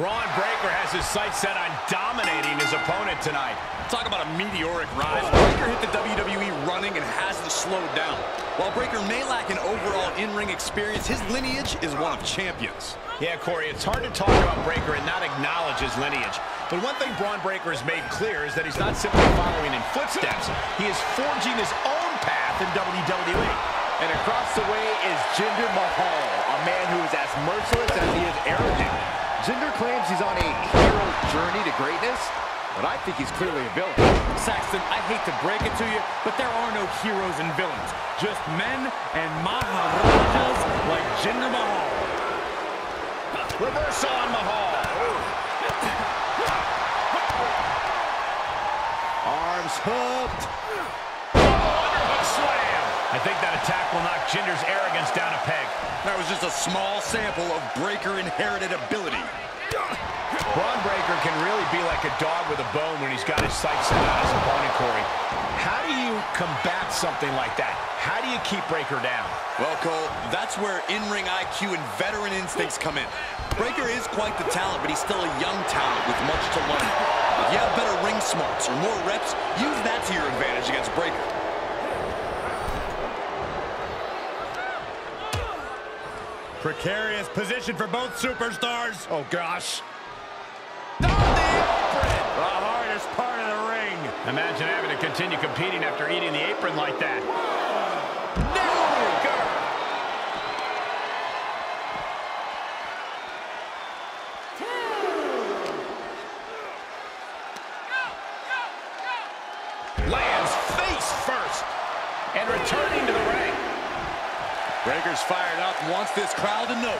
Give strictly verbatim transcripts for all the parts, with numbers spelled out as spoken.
Bron Breakker has his sights set on dominating his opponent tonight. Talk about a meteoric rise. Breakker hit the W W E running and hasn't slowed down. While Breakker may lack an overall in-ring experience, his lineage is one of champions. Yeah, Corey, it's hard to talk about Breakker and not acknowledge his lineage. But one thing Bron Breakker has made clear is that he's not simply following in footsteps. He is forging his own path in W W E. And across the way is Jinder Mahal, a man who is as merciless as he is arrogant. Jinder claims he's on a hero journey to greatness, but I think he's clearly a villain. Saxton, I hate to break it to you, but there are no heroes and villains. Just men and maharajas like Jinder Mahal. Reverse on Mahal. Arms hooked. Oh, underhook slam. I think that attack will knock Jinder's arrogance down a peg. That was just a small sample of Breakker inherited ability. Bron Breakker can really be like a dog with a bone when he's got his sights set on his opponent, Corey. How do you combat something like that? How do you keep Breakker down? Well, Cole, that's where in-ring I Q and veteran instincts come in. Breakker is quite the talent, but he's still a young talent with much to learn. If you have better ring smarts or more reps, use that to your advantage against Breakker. Precarious position for both superstars. Oh, gosh. Oh, the apron! The hardest part of the ring. Imagine having to continue competing after eating the apron like that. No! Go, go, go. Lands face first and returning to the ring. Breakker's fired up and wants this crowd to know.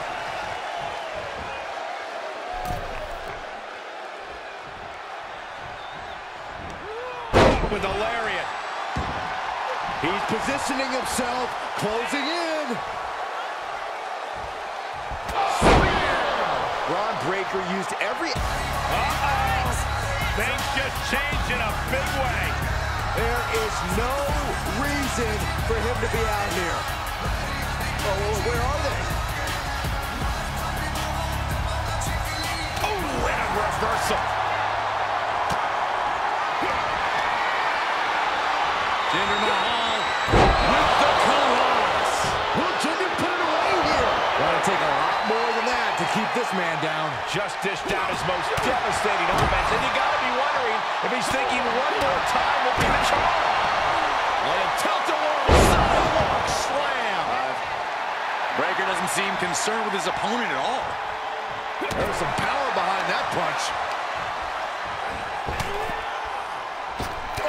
With the lariat. He's positioning himself, closing in. Oh, Bron Breakker used every... Uh-oh. Things just changed in a big way. There is no reason for him to be out here. Oh, where are they? Oh, and a reversal. Jinder Mahal with the colors. Will Jinder put it away here? Going to take a lot more than that to keep this man down. Just dished out his most devastating offense, and you got to be wondering if he's thinking one more time will be the charm. And tilt the wall, sidewalk slam. Breakker doesn't seem concerned with his opponent at all. There was some power behind that punch.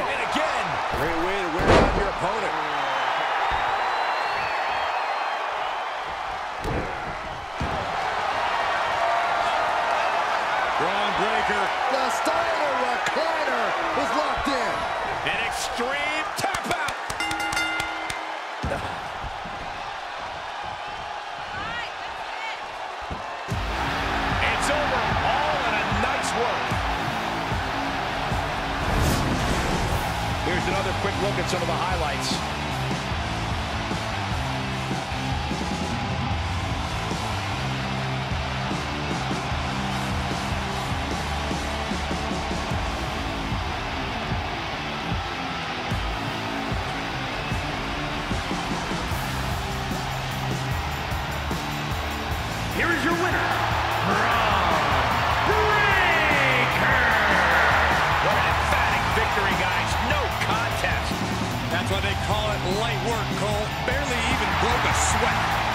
Oh. And again. Great way to wear down your opponent. Bron Breakker. The Steiner recliner is locked in. An extreme tap out. Uh. Here's another quick look at some of the highlights. Here is your winner, Bron Breakker. What an emphatic victory, guys. No contest. That's why they call it light work, Cole. Barely even broke a sweat.